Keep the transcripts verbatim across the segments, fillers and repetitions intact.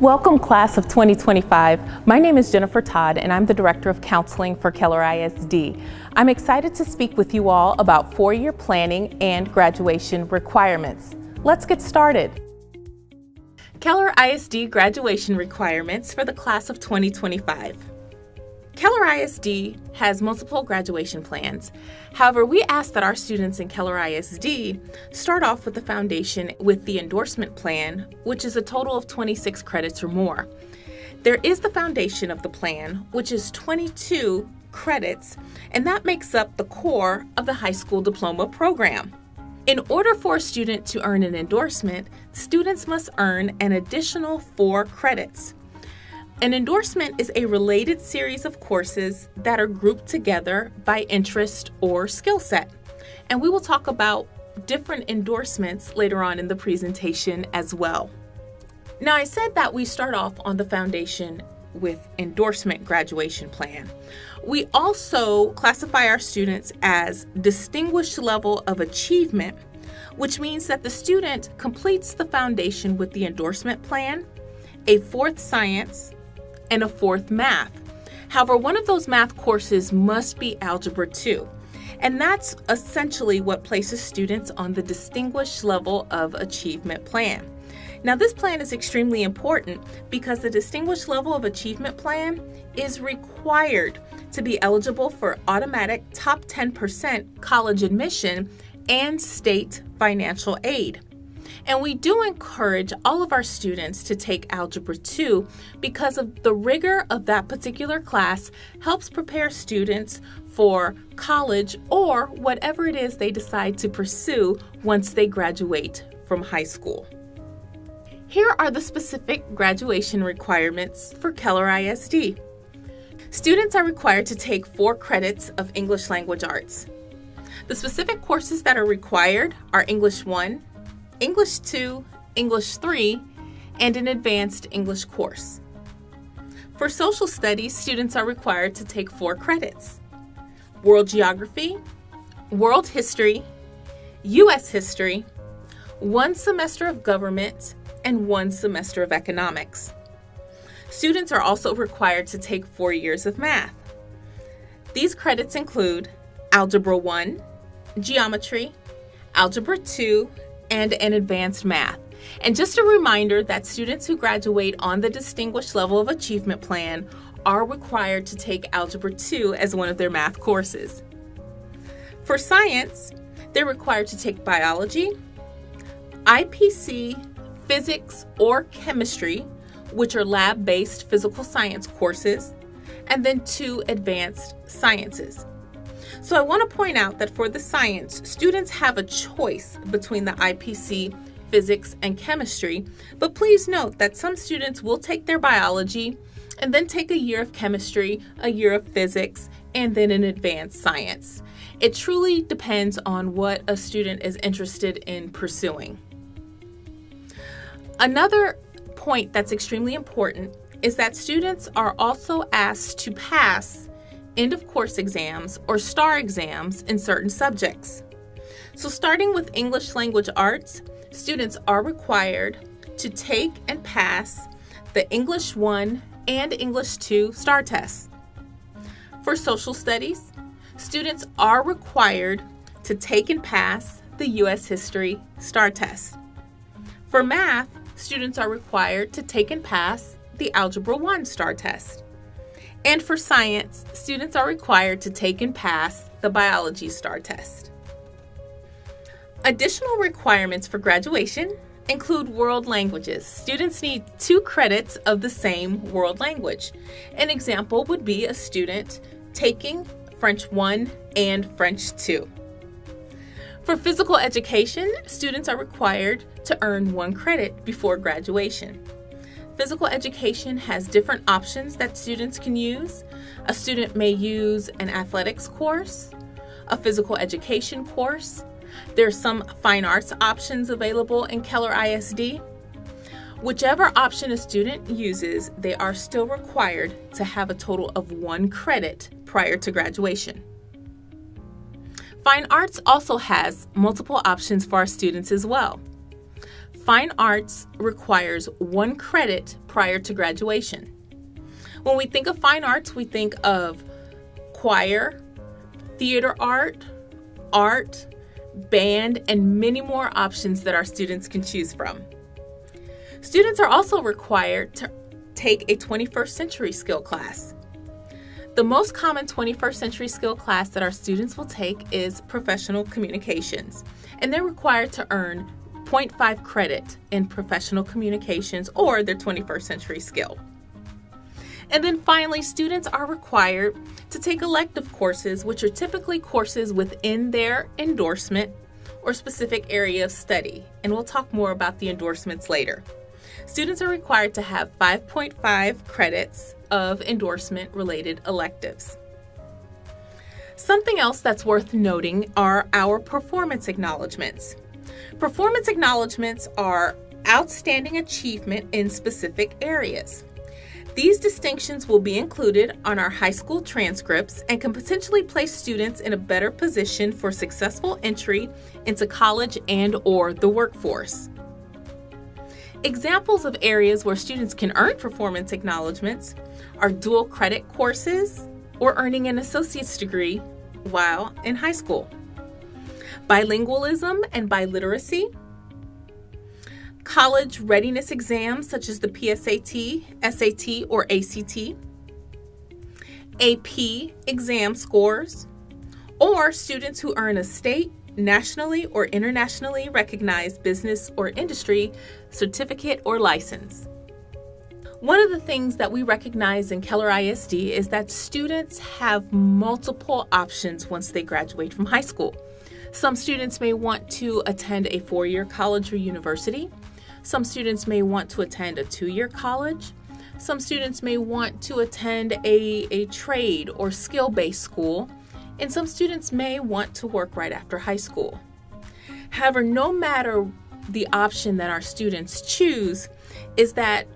Welcome, class of twenty twenty-five. My name is Jennifer Todd, and I'm the Director of Counseling for Keller I S D. I'm excited to speak with you all about four-year planning and graduation requirements. Let's get started. Keller I S D graduation requirements for the class of twenty twenty-five. Keller I S D has multiple graduation plans. However, we ask that our students in Keller I S D start off with the foundation with the endorsement plan, which is a total of twenty-six credits or more. There is the foundation of the plan, which is twenty-two credits, and that makes up the core of the high school diploma program. In order for a student to earn an endorsement, students must earn an additional four credits. An endorsement is a related series of courses that are grouped together by interest or skill set. And we will talk about different endorsements later on in the presentation as well. Now, I said that we start off on the foundation with endorsement graduation plan. We also classify our students as distinguished level of achievement, which means that the student completes the foundation with the endorsement plan, a fourth science, and a fourth math. However, one of those math courses must be Algebra two. And that's essentially what places students on the distinguished level of achievement plan. Now, this plan is extremely important because the distinguished level of achievement plan is required to be eligible for automatic top ten percent college admission and state financial aid. And we do encourage all of our students to take Algebra two because of the rigor of that particular class helps prepare students for college or whatever it is they decide to pursue once they graduate from high school. Here are the specific graduation requirements for Keller I S D. Students are required to take four credits of English Language Arts. The specific courses that are required are English one, English two, English three, and an advanced English course. For social studies, students are required to take four credits: World Geography, World History, U S History, one semester of Government, and one semester of Economics. Students are also required to take four years of math. These credits include Algebra one, Geometry, Algebra two, and an advanced math. And just a reminder that students who graduate on the distinguished level of achievement plan are required to take Algebra two as one of their math courses. For science, they're required to take biology, I P C, physics, or chemistry, which are lab-based physical science courses, and then two advanced sciences. So I want to point out that for the science, students have a choice between the I P C, physics, and chemistry, but please note that some students will take their biology and then take a year of chemistry, a year of physics, and then an advanced science. It truly depends on what a student is interested in pursuing. Another point that's extremely important is that students are also asked to pass end-of-course exams or STAR exams in certain subjects. So starting with English Language Arts, students are required to take and pass the English one and English two STAR tests. For Social Studies, students are required to take and pass the U S History STAR test. For Math, students are required to take and pass the Algebra one STAR test. And for science, students are required to take and pass the biology STAR test. Additional requirements for graduation include world languages. Students need two credits of the same world language. An example would be a student taking French one and French two. For physical education, students are required to earn one credit before graduation. Physical education has different options that students can use. A student may use an athletics course, a physical education course. There's some fine arts options available in Keller I S D. Whichever option a student uses, they are still required to have a total of one credit prior to graduation. Fine arts also has multiple options for our students as well. Fine arts requires one credit prior to graduation. When we think of fine arts, we think of choir, theater art, art, band, and many more options that our students can choose from. Students are also required to take a twenty-first century skill class. The most common twenty-first century skill class that our students will take is professional communications, and they're required to earn zero point five credit in professional communications or their twenty-first century skill. And then finally, students are required to take elective courses, which are typically courses within their endorsement or specific area of study. And we'll talk more about the endorsements later. Students are required to have five point five credits of endorsement-related electives. Something else that's worth noting are our performance acknowledgments. Performance acknowledgments are outstanding achievement in specific areas. These distinctions will be included on our high school transcripts and can potentially place students in a better position for successful entry into college and/or the workforce. Examples of areas where students can earn performance acknowledgments are dual credit courses or earning an associate's degree while in high school, bilingualism and biliteracy, college readiness exams such as the P S A T, S A T, or A C T, A P exam scores, or students who earn a state, nationally, or internationally recognized business or industry certificate or license. One of the things that we recognize in Keller I S D is that students have multiple options once they graduate from high school. Some students may want to attend a four-year college or university. Some students may want to attend a two-year college. Some students may want to attend a, a trade or skill-based school. And some students may want to work right after high school. However, no matter the option that our students choose, is that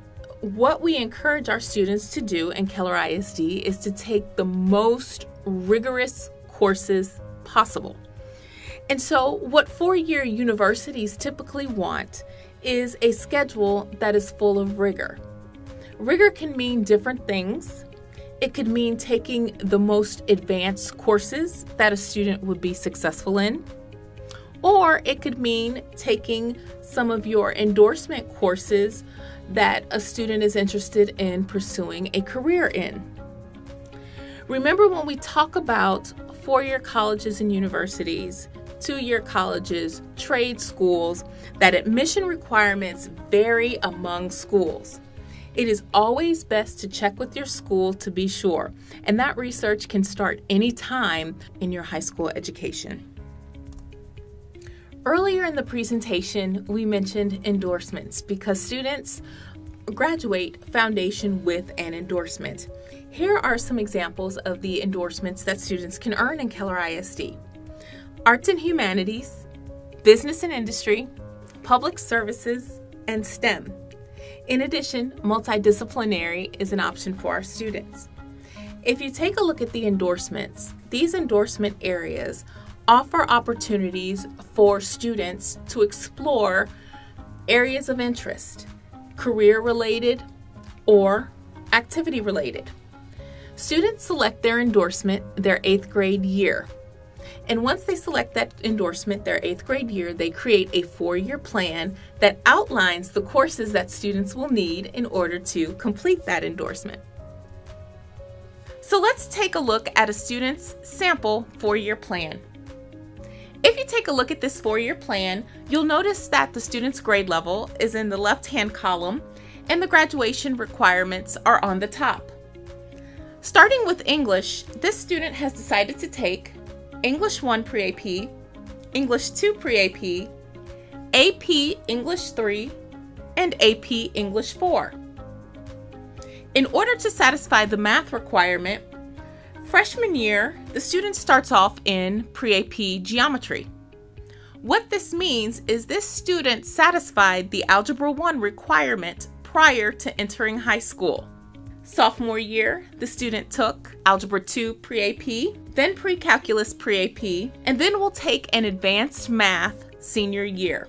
what we encourage our students to do in Keller I S D is to take the most rigorous courses possible. And so what four-year universities typically want is a schedule that is full of rigor. Rigor can mean different things. It could mean taking the most advanced courses that a student would be successful in, or it could mean taking some of your endorsement courses that a student is interested in pursuing a career in. Remember, when we talk about four-year colleges and universities, two-year colleges, trade schools, that admission requirements vary among schools. It is always best to check with your school to be sure, and that research can start any time in your high school education. Earlier in the presentation, we mentioned endorsements because students graduate foundation with an endorsement. Here are some examples of the endorsements that students can earn in Keller I S D. Arts and Humanities, Business and Industry, Public Services, and STEM. In addition, multidisciplinary is an option for our students. If you take a look at the endorsements, these endorsement areas offer opportunities for students to explore areas of interest, career-related or activity-related. Students select their endorsement their eighth grade year. And once they select that endorsement their eighth grade year, they create a four-year plan that outlines the courses that students will need in order to complete that endorsement. So let's take a look at a student's sample four-year plan. If you take a look at this four-year plan, you'll notice that the student's grade level is in the left-hand column and the graduation requirements are on the top. Starting with English, this student has decided to take English one Pre-A P, English two Pre-A P, A P English three, and A P English four. In order to satisfy the math requirement, freshman year, the student starts off in Pre-A P Geometry. What this means is this student satisfied the Algebra one requirement prior to entering high school. Sophomore year, the student took Algebra two Pre-A P, then Pre-Calculus Pre-A P, and then will take an Advanced Math senior year.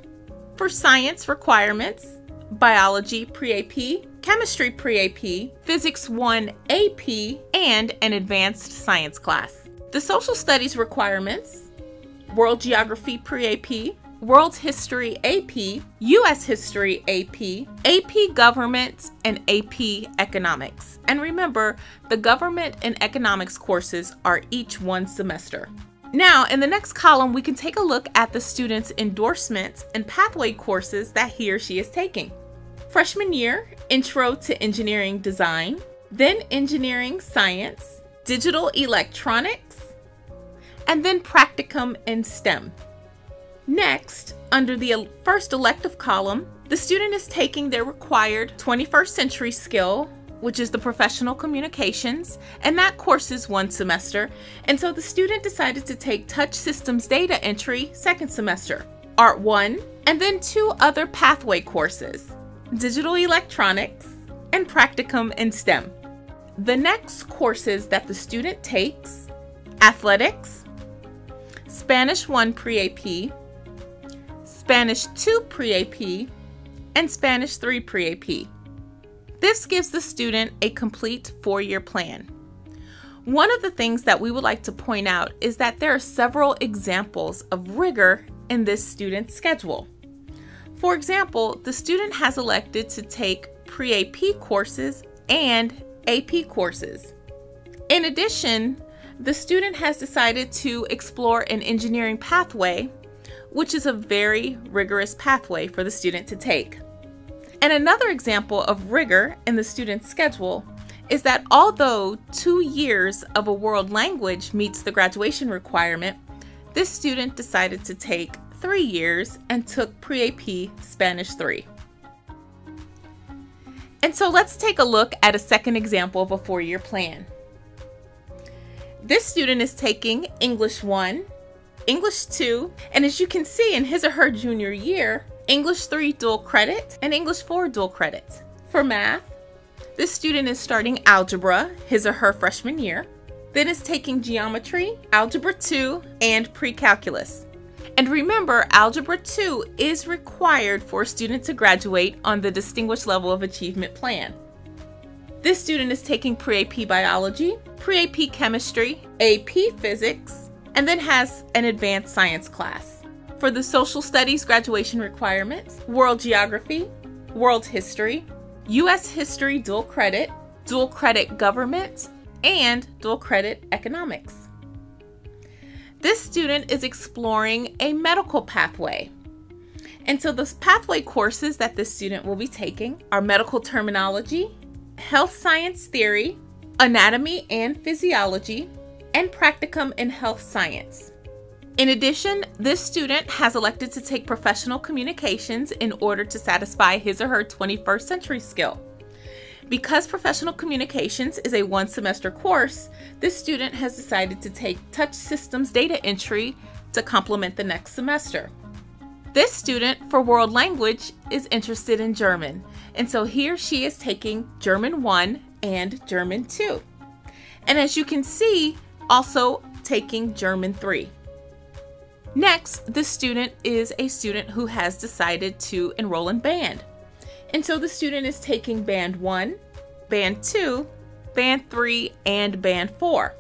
for science requirements, biology pre-A P, chemistry pre-A P, physics one A P, and an advanced science class. The social studies requirements, world geography pre-A P, world history A P, U S history A P, A P government, and A P economics. And remember, the government and economics courses are each one semester. Now, in the next column, we can take a look at the student's endorsements and pathway courses that he or she is taking. Freshman year, Intro to Engineering Design, then Engineering Science, Digital Electronics, and then Practicum in STEM. Next, under the first elective column, the student is taking their required twenty-first century skill, which is the professional communications, and that course is one semester. And so the student decided to take touch systems data entry second semester, art one, and then two other pathway courses, digital electronics and practicum in STEM. The next courses that the student takes, athletics, Spanish one pre-A P, Spanish two pre-A P, and Spanish three pre-A P. This gives the student a complete four-year plan. One of the things that we would like to point out is that there are several examples of rigor in this student's schedule. For example, the student has elected to take pre-A P courses and A P courses. In addition, the student has decided to explore an engineering pathway, which is a very rigorous pathway for the student to take. And another example of rigor in the student's schedule is that although two years of a world language meets the graduation requirement, this student decided to take three years and took pre-A P Spanish three. And so let's take a look at a second example of a four-year plan. This student is taking English one, English two, and as you can see in his or her junior year, English three dual credit and English four dual credit. For math, this student is starting algebra his or her freshman year, then is taking geometry, algebra two, and pre-calculus. And remember, algebra two is required for a student to graduate on the distinguished level of achievement plan. This student is taking pre-A P biology, pre-A P chemistry, A P physics, and then has an advanced science class. For the social studies graduation requirements, world geography, world history, U S history dual credit, dual credit government, and dual credit economics. This student is exploring a medical pathway. And so the pathway courses that this student will be taking are medical terminology, health science theory, anatomy and physiology, and practicum in health science. In addition, this student has elected to take professional communications in order to satisfy his or her twenty-first century skill. Because professional communications is a one semester course, this student has decided to take touch systems data entry to complement the next semester. This student for world language is interested in German, and so he or she is taking German one and German two. And as you can see, also taking German three. Next, this student is a student who has decided to enroll in band. And so the student is taking band one, band two, band three, and band four.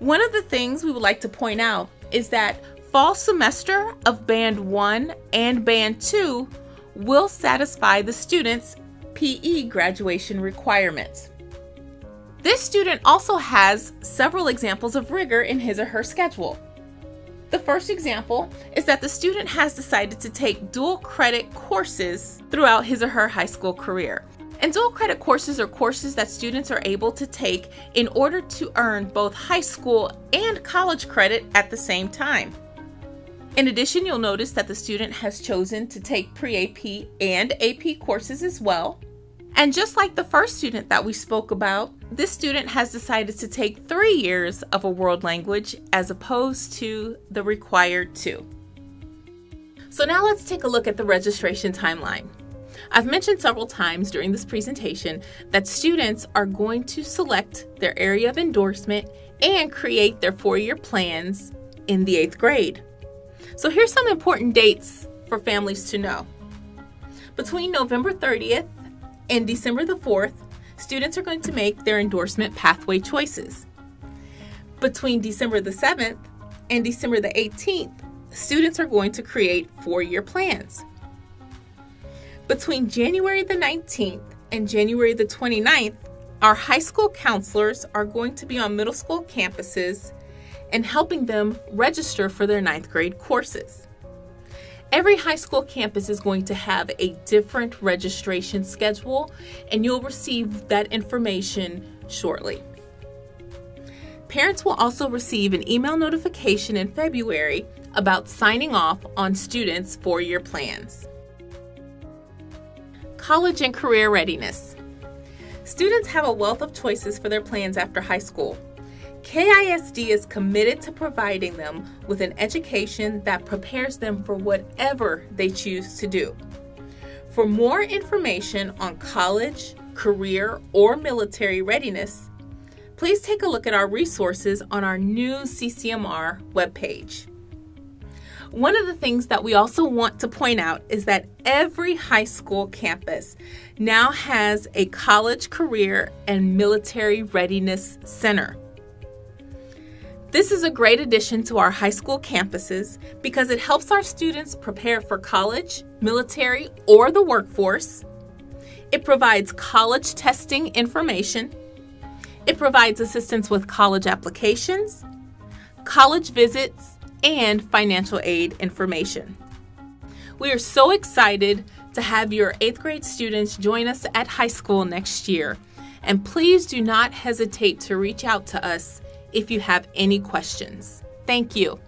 One of the things we would like to point out is that fall semester of band one and band two will satisfy the student's P E graduation requirements. This student also has several examples of rigor in his or her schedule. The first example is that the student has decided to take dual credit courses throughout his or her high school career. And dual credit courses are courses that students are able to take in order to earn both high school and college credit at the same time. In addition, you'll notice that the student has chosen to take pre-A P and A P courses as well. And just like the first student that we spoke about, this student has decided to take three years of a world language as opposed to the required two. So now let's take a look at the registration timeline. I've mentioned several times during this presentation that students are going to select their area of endorsement and create their four-year plans in the eighth grade. So here's some important dates for families to know. Between November thirtieth and December the fourth, students are going to make their endorsement pathway choices. Between December the seventh and December the eighteenth, students are going to create four-year plans. Between January the nineteenth and January the twenty-ninth, our high school counselors are going to be on middle school campuses and helping them register for their ninth grade courses. Every high school campus is going to have a different registration schedule, and you'll receive that information shortly. Parents will also receive an email notification in February about signing off on students' four-year plans. College and career readiness. Students have a wealth of choices for their plans after high school. K I S D is committed to providing them with an education that prepares them for whatever they choose to do. For more information on college, career, or military readiness, please take a look at our resources on our new C C M R webpage. One of the things that we also want to point out is that every high school campus now has a college, career, and military readiness center. This is a great addition to our high school campuses because it helps our students prepare for college, military, or the workforce. It provides college testing information. It provides assistance with college applications, college visits, and financial aid information. We are so excited to have your eighth grade students join us at high school next year. And please do not hesitate to reach out to us if you have any questions. Thank you.